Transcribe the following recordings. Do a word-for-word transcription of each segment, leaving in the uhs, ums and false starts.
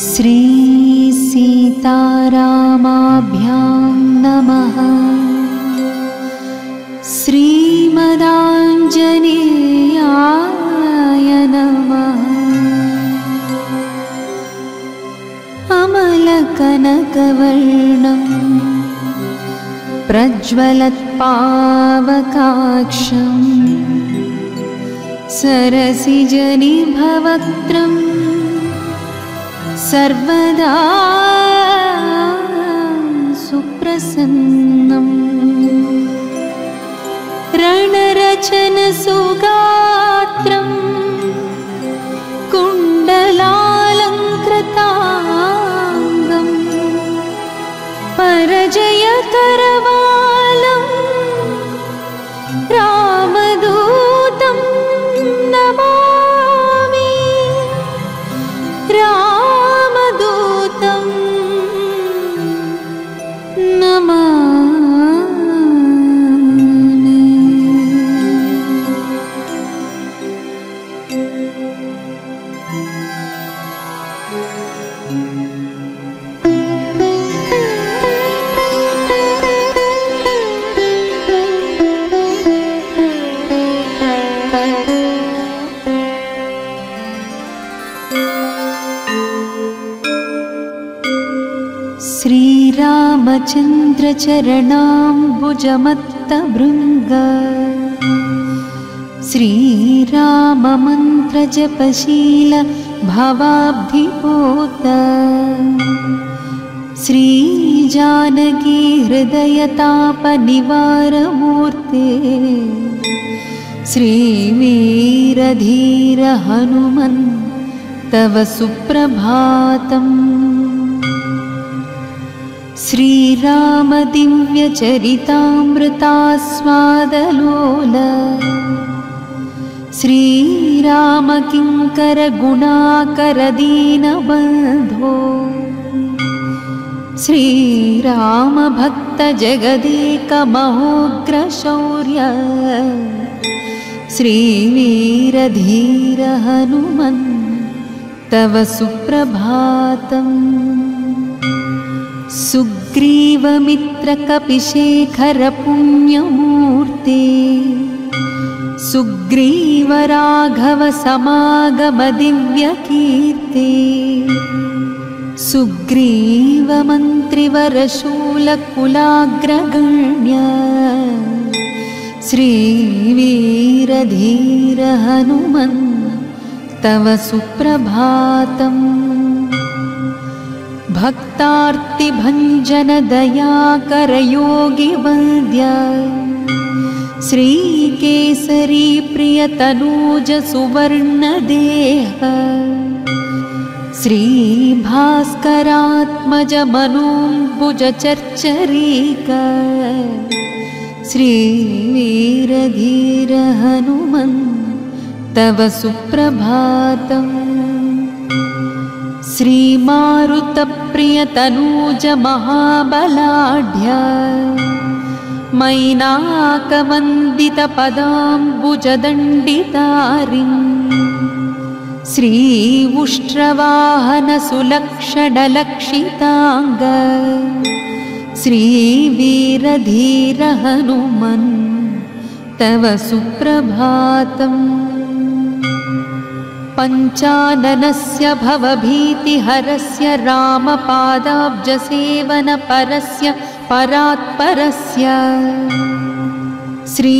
श्री सीतारामाभ्यां नमः। श्रीमदाञ्जनेयाय नमः। अमलकनकवर्णं प्रज्वलत्पावकाक्षं सरसिजनिभवक्त्रं सर्वदा सुप्रसन्नं रणरचनसुगात्रं कुण्डलालङ्कृताङ्गं परजयकरवालं रामदूतं नमामि। रा श्रीरामचन्द्रचरणाम्बुजमत्तभृङ्ग श्रीराममन्त्रजपशील भवाब्धिपोत श्रीजानकी हृदयतापनिवारमूर्ते श्रीवीरधीर हनुमन् तव सुप्रभातम्। श्रीरामदिव्यचरितामृतास्वादलोल श्रीरामकिङ्करगुणाकरदीनबन्धो श्रीरामभक्तजगदेकमहोग्रशौर्य श्रीवीरधीर हनुमन् तव सुप्रभातम्। सुग्रीवमित्रकपिशेखरपुण्यमूर्ते सुग्रीवराघवसमागमदिव्यकीर्ते सुग्रीवमन्त्रिवरशूलकुलाग्रगण्य श्रीवीरधीर हनुमन् तव सुप्रभातम्। भक्तार्तिभञ्जन दयाकरयोगि वन्द्य श्रीकेसरी प्रियतनूज सुवर्णदेह श्रीभास्करात्मज मनोम्बुजचर्चरीक श्रीवीरधीर हनुमन् तव सुप्रभातम्। श्रीमारुतप्रियतनूज महाबलाढ्य मैनाकवन्दितपदाम्बुजदण्डितारिं श्रीउष्ट्रवाहनसुलक्षणलक्षिताङ्ग श्रीवीरधीर हनुमन् तव सुप्रभातम्। पञ्चाननस्य भवभीतिहरस्य रामपादाब्जसेवनपरस्य परात्परस्य श्री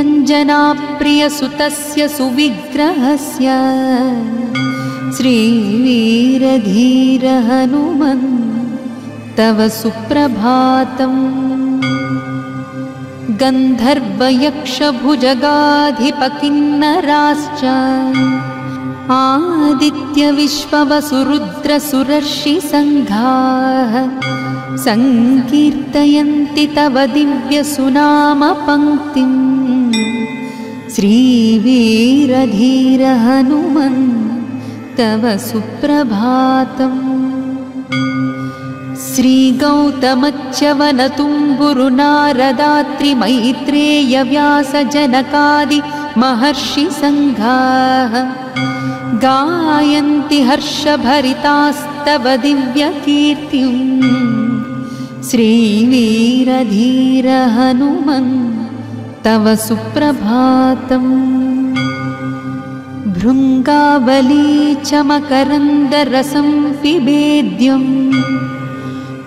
अञ्जनाप्रियसुतस्य सुविग्रहस्य श्रीवीरधीर हनुमन् तव सुप्रभातम्। गन्धर्वयक्षभुजगाधिपकिन्नराश्च आदित्यविश्ववसुरुद्रसुरर्षिसङ्घाः सङ्कीर्तयन्ति तव दिव्यसुनामपङ्क्तिम् श्रीवीरधीर हनुमन् तव सुप्रभातम्। श्रीगौतमच्चवनतुम्बुरुनारदात्रिमैत्रेयव्यासजनकादि महर्षिसङ्घाः गायन्ति हर्षभरितास्तव दिव्यकीर्तिं श्रीवीरधीर हनुमन् तव सुप्रभातम्। भृङ्गावली च मकरन्दरसं पिबेद्यं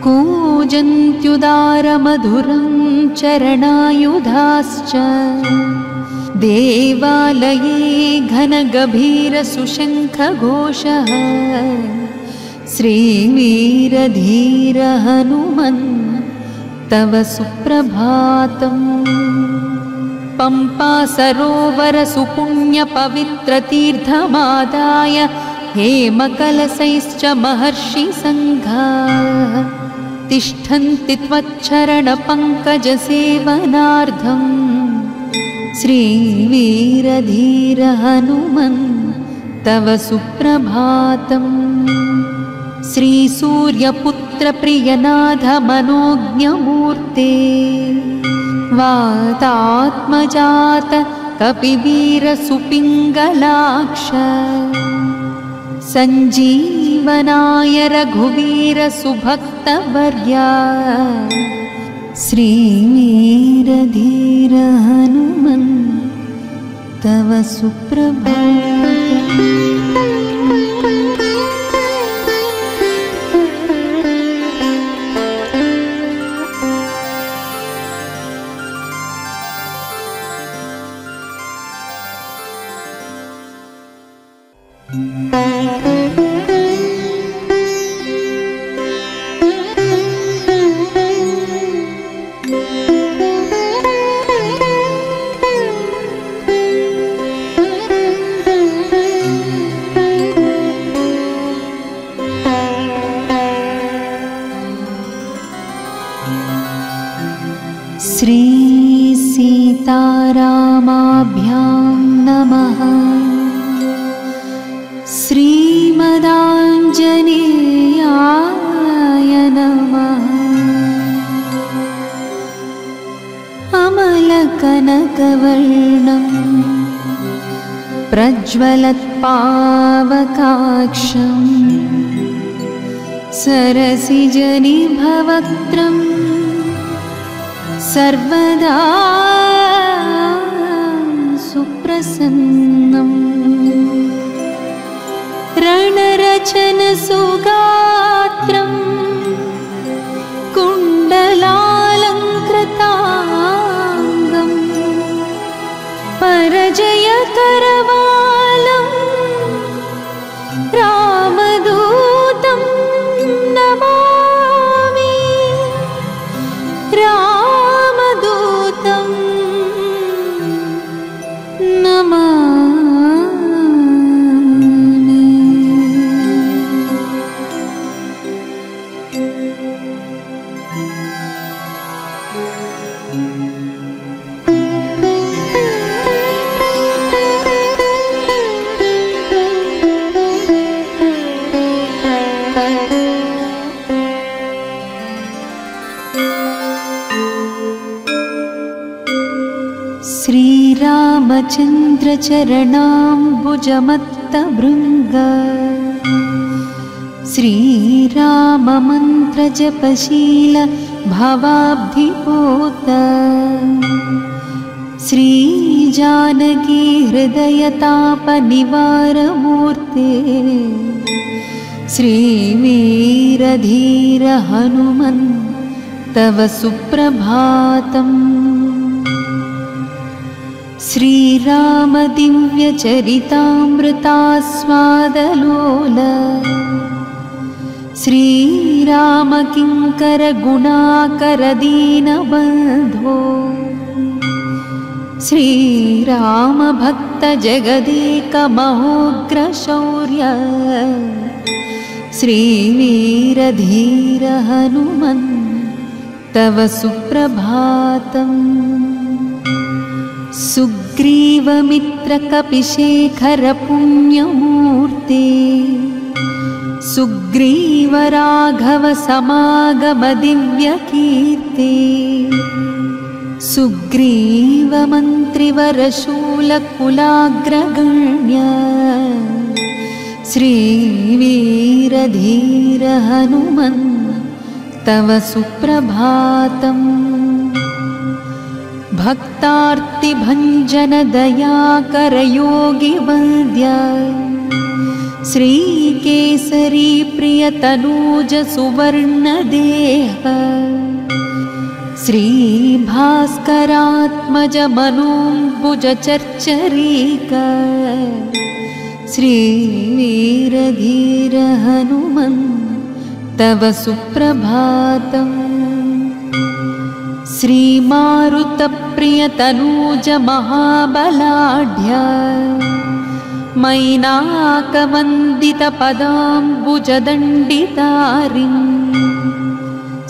कूजन्त्युदारमधुरं चरणायुधाश्च देवालये घनगभीरसुशङ्खघोषः श्रीवीरधीर हनुमन् तव सुप्रभातम्। पम्पासरोवरसुपुण्यपवित्रतीर्थमादाय हेमकलशैश्च महर्षिसङ्घाः तिष्ठन्ति त्वच्चरणपङ्कजसेवनार्थम् श्रीवीरधीर हनुमन् तव सुप्रभातम्। श्रीसूर्यपुत्रप्रियनाथमनोज्ञमूर्ते वातात्मजात कपिवीरसुपिङ्गलाक्ष सञ्जीवनाय रघुवीरसुभक्तवर्या श्रीवीरधीर हनुमन् तव सुप्रभातम्। श्रीसीतारामाभ्यां नमः। श्रीमदाञ्जनेयाय नमः। अमलकनकवर्णं प्रज्वलत्पावकाक्षं सरसिजनिभवक्त्रम् सर्वदा सुप्रसन्नं रणरचनसुगात्रं कुण्डलालङ्कृताङ्गं परजयकरवालं रामदूतं नमामि राम श्रीरामचन्द्रचरणाम्बुजमत्तभृङ्ग श्रीराममन्त्रजपशील भवाब्धिपोत श्रीजानकी हृदयतापनिवारमूर्ते श्रीवीरधीर हनुमन् तव सुप्रभातम्। श्रीरामदिव्यचरितामृतास्वादलोल श्रीरामकिङ्करगुणाकरदीनबन्धो श्रीरामभक्तजगदेकमहोग्रशौर्य श्रीवीरधीर हनुमन् तव सुप्रभातम्। सुग्रीवमित्रकपिशेखरपुण्यमूर्ते सुग्रीवराघवसमागमदिव्यकीर्ते सुग्रीवमन्त्रिवरशूलकुलाग्रगण्य श्रीवीरधीर हनुमन् तव सुप्रभातम्। भक्तार्तिभञ्जन दयाकरयोगि वन्द्य श्रीकेसरी प्रियतनूज सुवर्णदेह श्रीभास्करात्मज मनोम्बुजचर्चरीक श्रीवीरधीर हनुमन् तव सुप्रभातम्। श्रीमारुतप्रियतनूज महाबलाढ्य मैनाकवन्दितपदाम्बुजदण्डितारिम्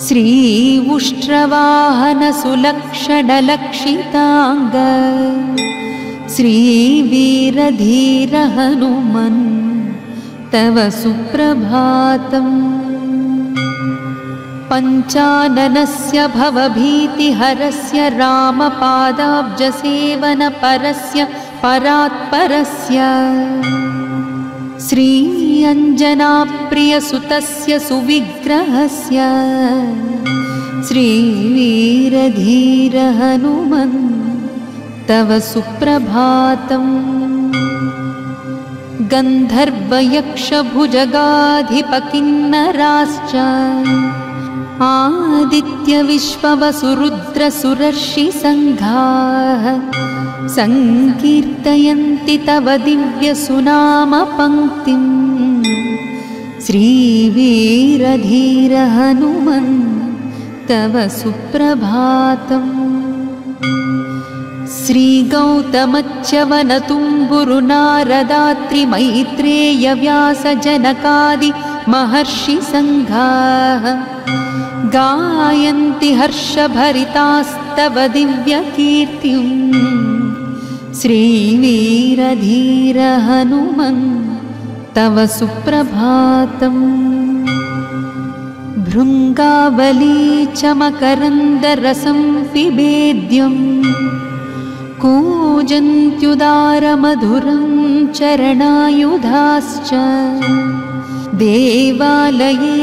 श्रीउष्ट्रवाहनसुलक्षणलक्षिताङ्ग श्रीवीरधीर हनुमन् तव सुप्रभातम्। पञ्चाननस्य भवभीतिहरस्य रामपादाब्जसेवनपरस्य परात्परस्य श्री अञ्जनाप्रियसुतस्य सुविग्रहस्य श्रीवीरधीर हनुमन् तव सुप्रभातम्। गन्धर्वयक्षभुजगाधिपकिन्नराश्च आदित्यविश्ववसुरुद्रसुरर्षिसङ्घाः संकीर्तयन्ति तव दिव्यसुनामपङ्क्तिम् श्रीवीरधीर हनुमन् तव सुप्रभातम्। श्रीगौतमच्चवनतुम्बुरुनारदात्रिमैत्रेयव्यासजनकादि महर्षिसङ्घाः गायन्ति हर्षभरितास्तव दिव्यकीर्तिम् श्रीवीरधीर हनुमन् तव सुप्रभातम्। भृङ्गावली च मकरन्दरसं पिबेद्यम् कूजन्त्युदारमधुरं चरणायुधाश्च देवालये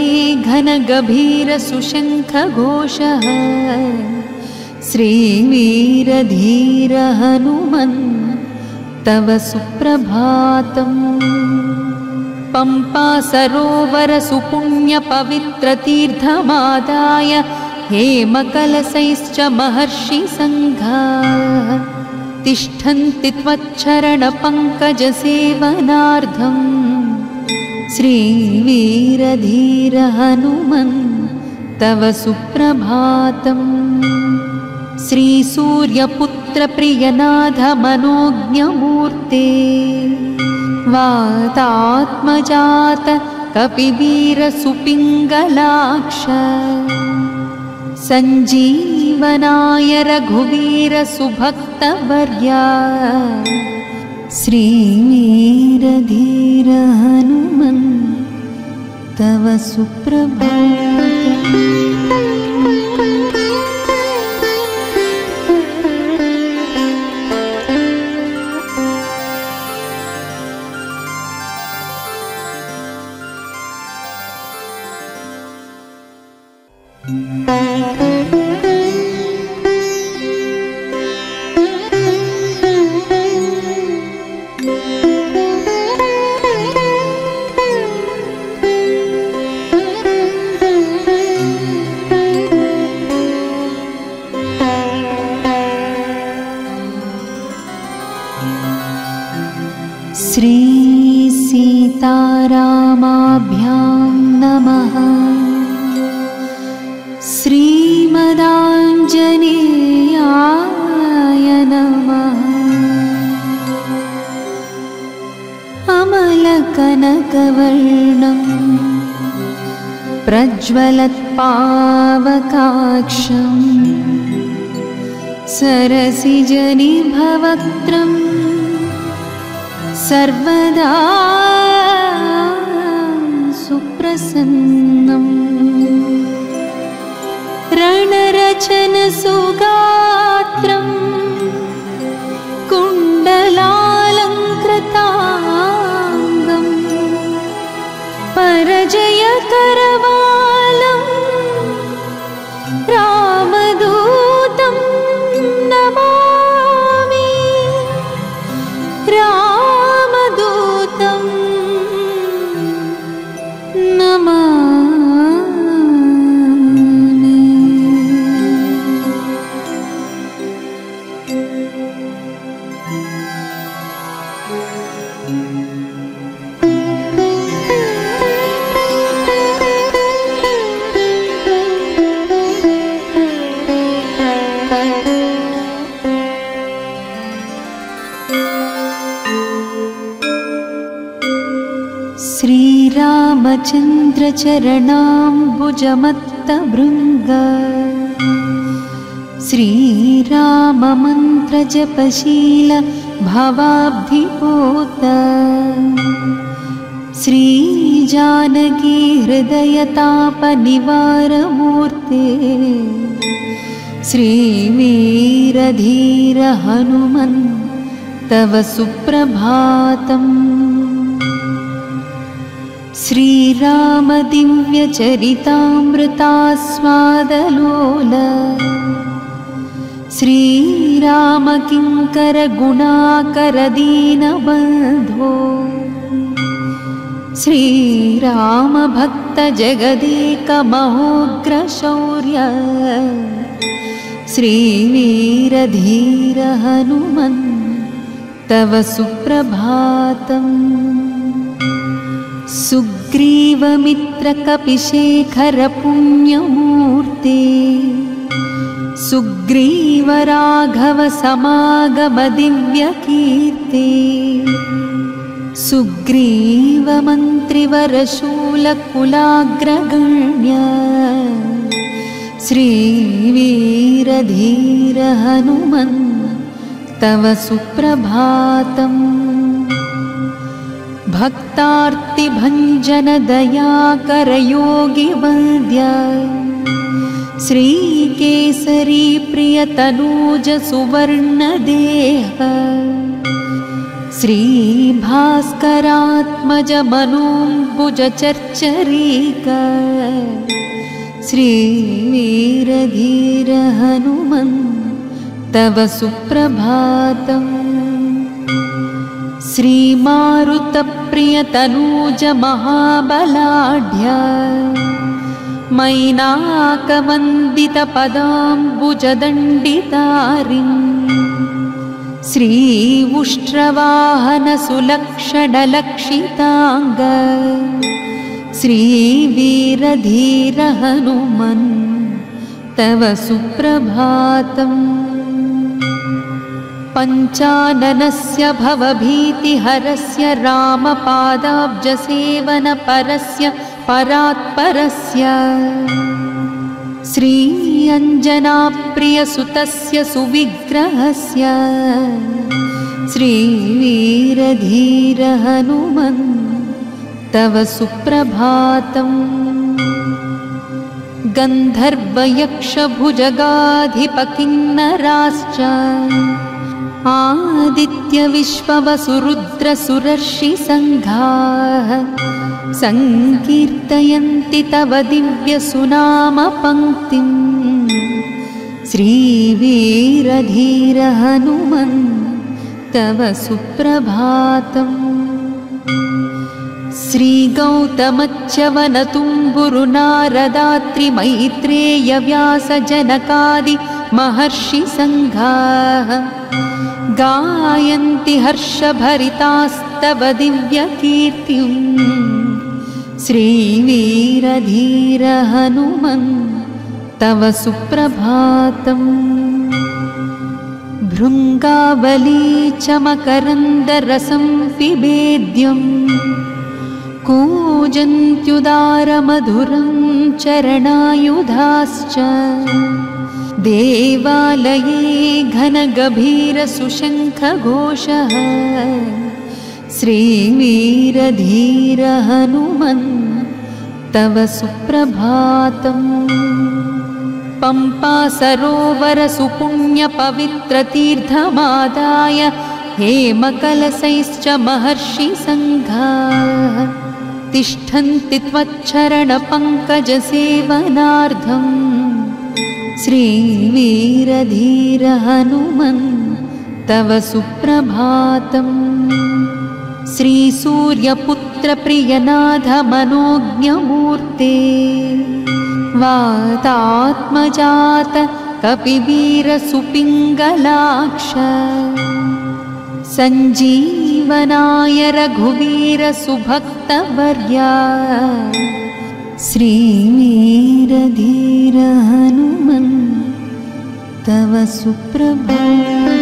घनगभीरसुशङ्खघोषः श्रीवीरधीर हनुमन् तव सुप्रभातम्। पम्पासरोवरसुपुण्यपवित्रतीर्थमादाय हेमकलशैश्च महर्षिसङ्घाः तिष्ठन्ति त्वच्चरणपङ्कजसेवनार्थम् श्रीवीरधीर हनुमन् तव सुप्रभातम्। श्रीसूर्यपुत्रप्रियनाथमनोज्ञमूर्ते वातात्मजात कपिवीरसुपिङ्गलाक्ष सञ्जीवनाय रघुवीरसुभक्तवर्या श्रीवीरधीर हनुमन् तव सुप्रभातम्। श्रीसीतारामाभ्यां नमः। श्रीमदाञ्जनेयाय नमः। अमलकनकवर्णं प्रज्वलत्पावकाक्षं सरसिजनिभवक्त्रम् सर्वदा सुप्रसन्नं रणरचनसुगात्रं कुण्डलालङ्कृताङ्गम् परजय करवालं रामदूतं नमामि रामदूतं नमामि। श्रीरामचन्द्रचरणाम्बुजमत्तभृङ्ग श्रीराममन्त्रजपशील भवाब्धिपोत श्रीजानकी हृदयतापनिवारमूर्ते श्रीवीरधीर हनुमन् तव सुप्रभातम्। श्रीरामदिव्यचरितामृतास्वादलोल श्रीरामकिङ्करगुणाकरदीनबन्धो श्रीरामभक्तजगदेकमहोग्रशौर्य श्रीवीरधीर हनुमन् तव सुप्रभातम्। सुग्रीवमित्रकपिशेखरपुण्यमूर्ते सुग्रीवराघवसमागमदिव्यकीर्ते सुग्रीवमन्त्रिवरशूलकुलाग्रगण्य श्रीवीरधीर हनुमन् तव सुप्रभातम्। भक्तार्तिभञ्जन दयाकर योगिवन्द्य श्रीकेसरी प्रियतनूज सुवर्णदेह श्रीभास्करात्मज मनोम्बुजचर्चरीक श्रीवीरधीर हनुमन् तव सुप्रभातम्। श्रीमारुतप्रियतनूज महाबलाढ्य मैनाकवन्दितपदाम्बुजदण्डितारिं श्रीउष्ट्रवाहनसुलक्षणलक्षिताङ्ग श्रीवीरधीर हनुमन् तव सुप्रभातम्। पञ्चाननस्य भवभीतिहरस्य रामपादाब्जसेवनपरस्य परात्परस्य श्री अञ्जनाप्रियसुतस्य सुविग्रहस्य श्रीवीरधीर हनुमन् तव सुप्रभातम्। गन्धर्वयक्षभुजगाधिपकिन्नराश्च आदित्यविश्ववसुरुद्रसुरर्षिसङ्घाः सङ्कीर्तयन्ति तव दिव्यसुनामपङ्क्तिं श्रीवीरधीर हनुमन् तव सुप्रभातम्। श्रीगौतमच्चवनतुम्बुरुनारदात्रिमैत्रेयव्यासजनकादि महर्षिसङ्घाः गायन्ति हर्षभरितास्तव दिव्यकीर्तिं श्रीवीरधीर हनुमन् तव सुप्रभातम्। भृङ्गावली च मकरन्दरसं पिबेद्यं कूजन्त्युदारमधुरं चरणायुधाश्च देवालये घनगभीरसुशङ्खघोषः श्रीवीरधीर हनुमन् तव सुप्रभातम्। पम्पासरोवरसुपुण्यपवित्रतीर्थमादाय हेमकलशैश्च महर्षिसङ्घाः तिष्ठन्ति त्वच्छरणपङ्कजसेवनार्थं श्रीवीरधीर हनुमन् तव सुप्रभातम्। श्रीसूर्यपुत्रप्रियनाथ मनोज्ञमूर्ते वातात्मजात कपिवीरसुपिङ्गलाक्ष सञ्जीवनाय रघुवीरसुभक्तवर्या श्रीवीरधीर हनुमन् तव सुप्रभातम्।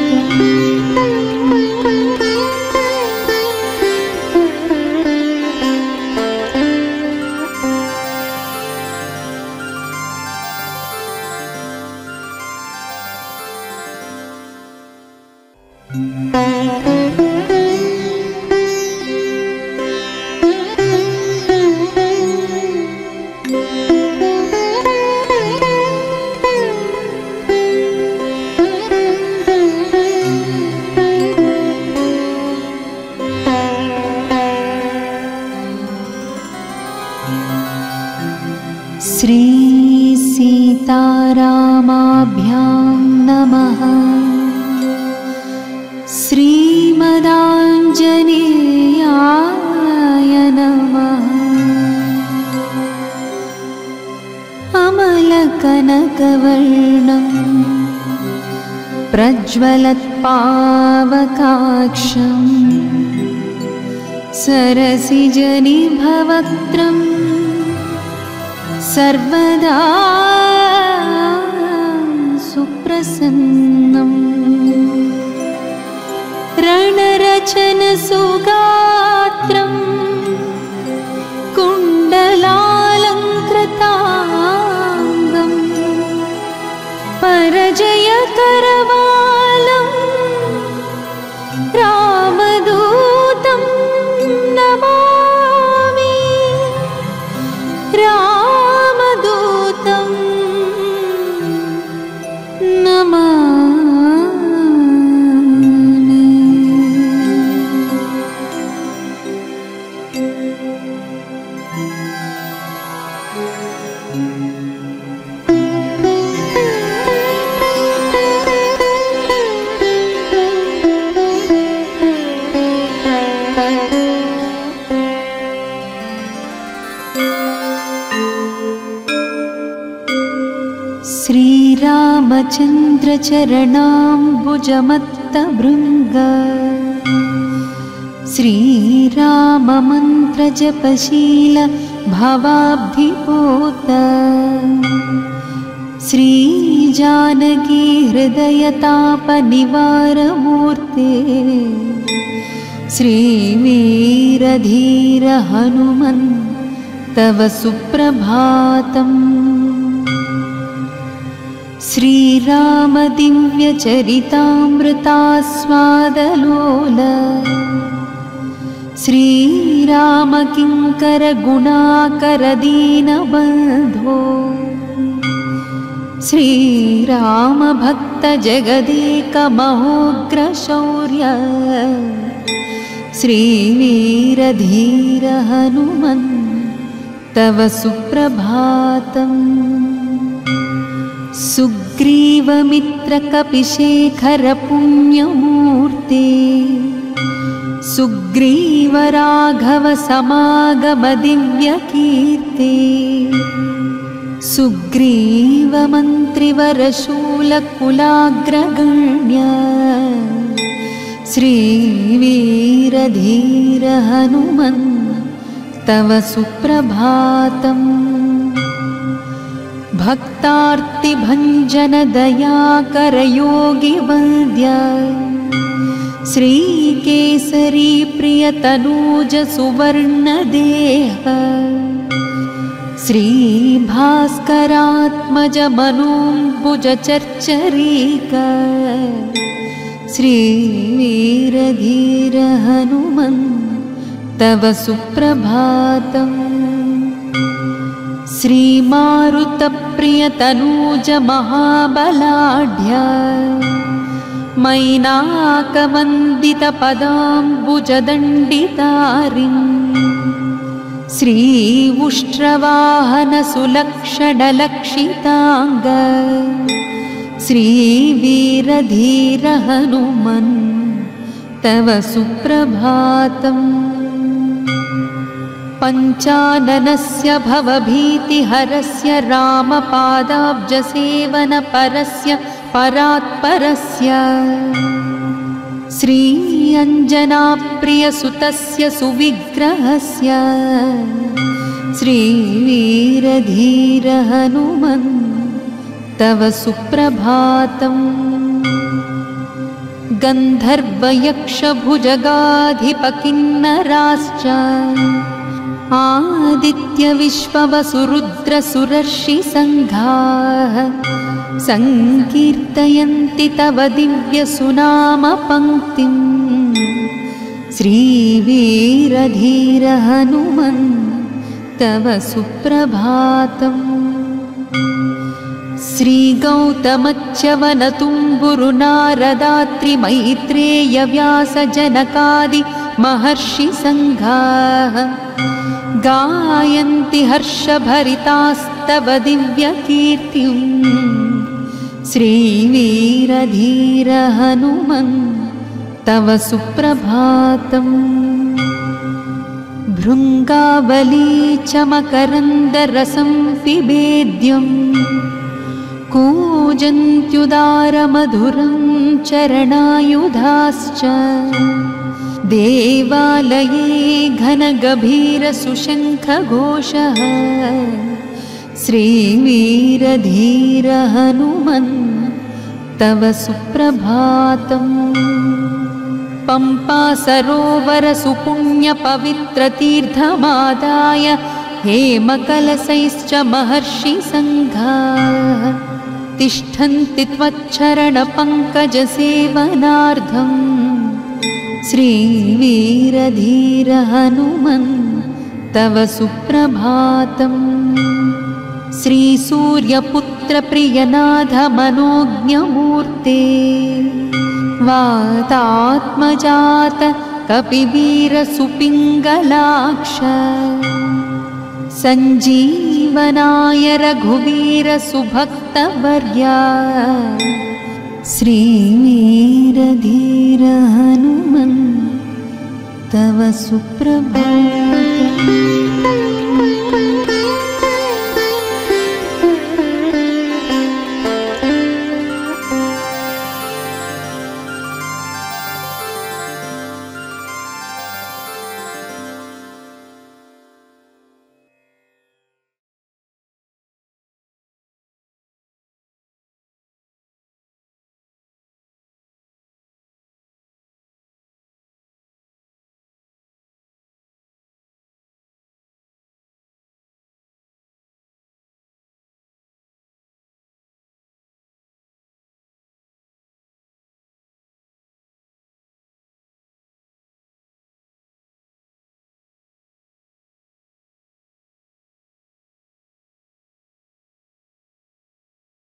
कनकवर्णं प्रज्वलत्पावकाक्षं सरसिजनिभवक्त्रं सर्वदा सुप्रसन्नं रणरचनसुगात्रं कुण्डलालङ्कृता परजय करवालं रामदूतं नमामि रामदूतं नमामि। श्रीरामचन्द्रचरणाम्बुजमत्तभृङ्ग श्रीराममन्त्रजपशील भवाब्धिपोत श्रीजानकी हृदयतापनिवारमूर्ते श्रीवीरधीर हनुमन् तव सुप्रभातम्। श्रीरामदिव्यचरितामृतास्वादलोल श्रीरामकिङ्करगुणाकरदीनबन्धो श्रीरामभक्तजगदेकमहोग्रशौर्य श्रीवीरधीर हनुमन् तव सुप्रभातम्। सुग्रीवमित्रकपिशेखरपुण्यमूर्ते सुग्रीवराघवसमागमदिव्यकीर्ते सुग्रीवमन्त्रिवरशूलकुलाग्रगण्य श्रीवीरधीर हनुमन् तव सुप्रभातम्। भक्तार्तिभञ्जन दयाकरयोगिवन्द्य श्रीकेसरी प्रियतनूज सुवर्णदेह श्रीभास्करात्मज मनोम्बुजचर्चरीक श्रीवीरधीर हनुमन् तव सुप्रभातम्। श्रीमारुतप्रियतनूज महाबलाढ्य मैनाकवन्दितपदाम्बुजदण्डितारिं श्री उष्ट्रवाहन सुलक्षणलक्षितांग श्री वीरधीर हनुमन तव सुप्रभातम पंचाननस्य भवभीतिहरस्य रामपादाब्जसेवन परस्य परात्परस्य श्री अंजनाप्रियसुतस्य सुविग्रहस्य श्री वीरधीर हनुमन् तव सुप्रभातम् गन्धर्वयक्षभुजगाधिपकिन्नराश्च आदित्य विश्ववसुरुद्र सुरर्षि संघाः संकीर्तयन्ति तव दिव्य सुनाम पंक्तिं श्री वीरधीर हनुमन् तव सुप्रभातम् श्री गौतमच्च वनतुम्बुरुनारदात्रि मैत्रेय व्यास जनकादि महर्षि संघाः गायन्ति हर्षभरितास्तव दिव्यकीर्तिं श्रीवीरधीर हनुमन् तव सुप्रभातम् भृङ्गावली च मकरन्दरसं पिबेद्यं कूजन्त्युदारमधुरं चरणायुधाश्च देवालये घनगभीरसुशङ्खघोषः श्रीवीरधीर हनुमन् तव सुप्रभातम् पम्पासरोवरसुपुण्यपवित्रतीर्थमादाय हेमकलशैश्च महर्षिसङ्घाः तिष्ठन्ति त्वच्छरणपङ्कजसेवनार्थम् श्रीवीरधीर हनुमन् तव सुप्रभातम् श्रीसूर्यपुत्रप्रियनाथमनोज्ञमूर्ते वातात्मजात कपिवीरसुपिङ्गलाक्ष सञ्जीवनाय रघुवीरसुभक्तवर्या श्रीवीरधीर हनुमन् तव सुप्रभातम्।